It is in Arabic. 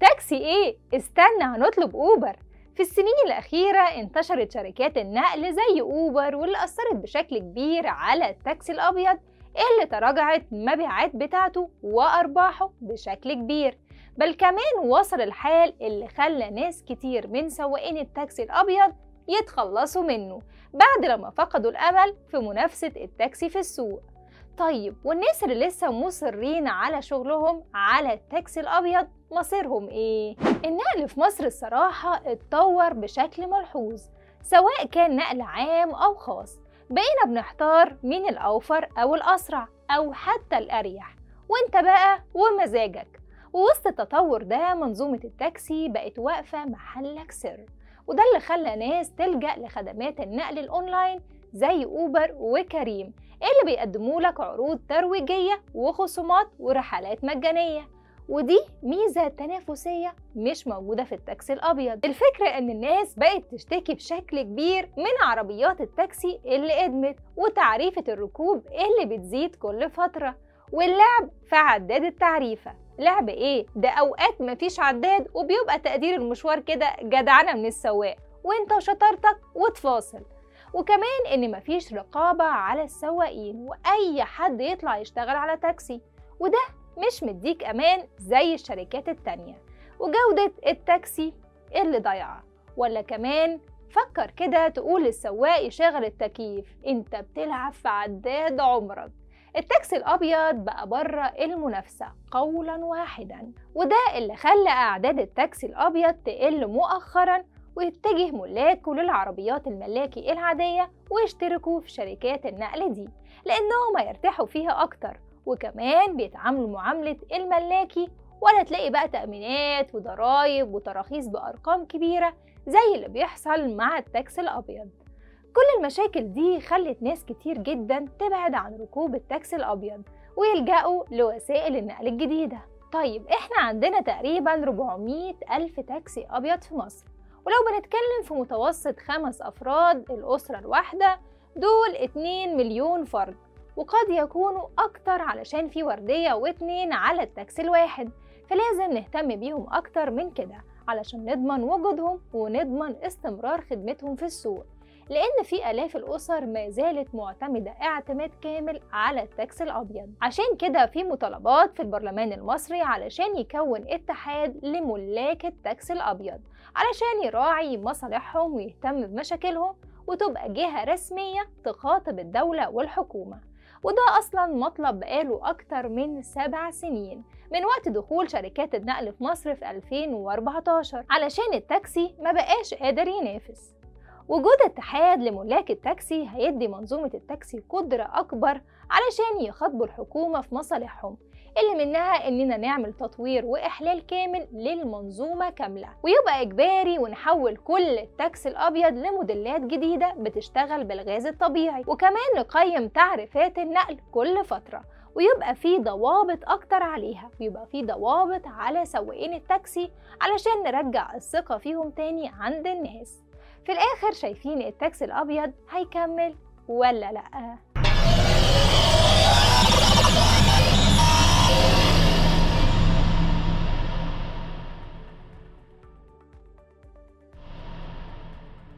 تاكسي ايه؟ استنى هنطلب اوبر. في السنين الأخيرة انتشرت شركات النقل زي أوبر واللي أثرت بشكل كبير على التاكسي الأبيض اللي تراجعت مبيعات بتاعته وأرباحه بشكل كبير، بل كمان وصل الحال اللي خلى ناس كتير من سواقين التاكسي الأبيض يتخلصوا منه بعد لما فقدوا الأمل في منافسة التاكسي في السوق. طيب والناس اللي لسه مصرين على شغلهم على التاكسي الأبيض مصيرهم ايه؟ النقل في مصر الصراحة اتطور بشكل ملحوظ سواء كان نقل عام أو خاص، بقينا بنحتار مين الأوفر أو الأسرع أو حتى الأريح وانت بقى ومزاجك. ووسط التطور ده منظومة التاكسي بقت واقفة محلك سر، وده اللي خلى ناس تلجأ لخدمات النقل الأونلاين زي أوبر وكريم اللي بيقدموا لك عروض ترويجية وخصومات ورحلات مجانية، ودي ميزة تنافسية مش موجودة في التاكسي الأبيض. الفكرة إن الناس بقت تشتكي بشكل كبير من عربيات التاكسي اللي قدمت وتعريفة الركوب اللي بتزيد كل فترة واللعب في عداد التعريفة. لعب إيه؟ ده أوقات مفيش عداد وبيبقى تقدير المشوار كده جدعنة من السواق وإنت وشطارتك وتفاصل. وكمان إن مفيش رقابة على السواقين وأي حد يطلع يشتغل على تاكسي، وده مش مديك أمان زي الشركات التانية. وجودة التاكسي اللي ضايعة، ولا كمان فكر كده تقول للسواق يشغل التكييف، انت بتلعب في عداد عمرك. التاكسي الأبيض بقى بره المنافسة قولا واحدا، وده اللي خلى أعداد التاكسي الأبيض تقل مؤخرا ويتجه ملاكه للعربيات الملاكي العادية ويشتركوا في شركات النقل دي لأنهم هيرتاحوا فيها أكتر، وكمان بيتعاملوا معاملة الملاكي ولا تلاقي بقى تأمينات وضرايب وتراخيص بأرقام كبيرة زي اللي بيحصل مع التاكسي الأبيض. كل المشاكل دي خلت ناس كتير جدا تبعد عن ركوب التاكسي الأبيض ويلجأوا لوسائل النقل الجديدة. طيب احنا عندنا تقريبا 400 ألف تاكسي أبيض في مصر، ولو بنتكلم في متوسط 5 أفراد الأسرة الواحدة دول 2 مليون فرد، وقد يكونوا أكتر علشان في وردية و2 على التاكسي الواحد، فلازم نهتم بيهم أكتر من كده علشان نضمن وجودهم ونضمن استمرار خدمتهم في السوق، لأن في آلاف الأسر ما زالت معتمدة اعتماد كامل على التاكسي الأبيض. عشان كده في مطالبات في البرلمان المصري علشان يكون اتحاد لملاك التاكسي الأبيض علشان يراعي مصالحهم ويهتم بمشاكلهم وتبقى جهة رسمية تخاطب الدولة والحكومة، وده أصلا مطلب بقاله أكتر من 7 سنين من وقت دخول شركات النقل في مصر في 2014 علشان التاكسي ما بقاش قادر ينافس. وجود اتحاد لملاك التاكسي هيدي منظومة التاكسي قدرة أكبر علشان يخاطبوا الحكومة في مصالحهم، اللي منها إننا نعمل تطوير وإحلال كامل للمنظومة كاملة ويبقى إجباري، ونحول كل التاكسي الأبيض لموديلات جديدة بتشتغل بالغاز الطبيعي، وكمان نقيم تعريفات النقل كل فترة ويبقى في ضوابط أكتر عليها، ويبقى في ضوابط على سواقين التاكسي علشان نرجع الثقة فيهم تاني عند الناس. في الآخر شايفين التاكسي الأبيض هيكمل ولا لأ؟